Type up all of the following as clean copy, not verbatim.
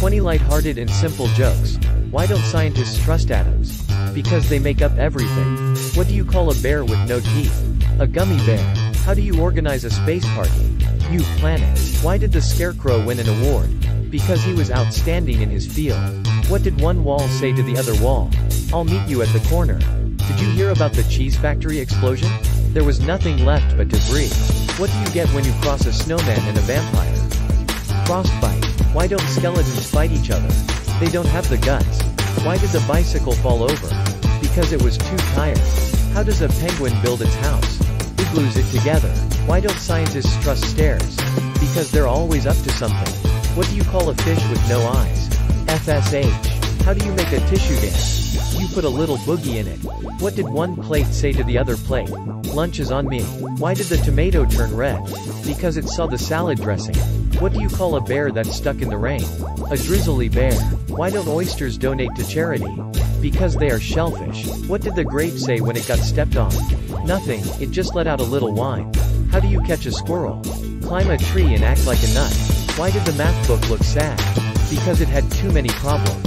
20 lighthearted and simple jokes. Why don't scientists trust atoms? Because they make up everything. What do you call a bear with no teeth? A gummy bear. How do you organize a space party? You planet. Why did the Scarecrow win an award? Because he was outstanding in his field. What did one wall say to the other wall? I'll meet you at the corner. Did you hear about the cheese factory explosion? There was nothing left but debris. What do you get when you cross a snowman and a vampire? Frostbite. Why don't skeletons fight each other? They don't have the guts. Why did the bicycle fall over? Because it was too tired. How does a penguin build its house? It glues it together. Why don't scientists trust stairs? Because they're always up to something. What do you call a fish with no eyes? FSH. How do you make a tissue dance? You put a little boogie in it. What did one plate say to the other plate? Lunch is on me. Why did the tomato turn red? Because it saw the salad dressing. What do you call a bear that's stuck in the rain? A drizzly bear. Why don't oysters donate to charity? Because they are shellfish. What did the grape say when it got stepped on? Nothing, it just let out a little wine. How do you catch a squirrel? Climb a tree and act like a nut. Why did the math book look sad? Because it had too many problems.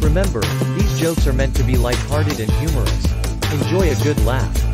Remember, these jokes are meant to be lighthearted and humorous. Enjoy a good laugh.